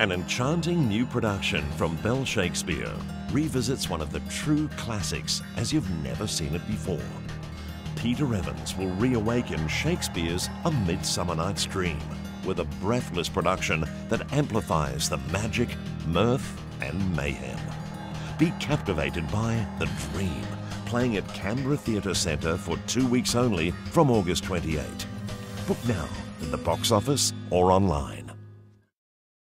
An enchanting new production from Bell Shakespeare revisits one of the true classics as you've never seen it before. Peter Evans will reawaken Shakespeare's A Midsummer Night's Dream with a breathless production that amplifies the magic, mirth and mayhem. Be captivated by The Dream, playing at Canberra Theatre Centre for 2 weeks only from August 28. Book now at the box office or online.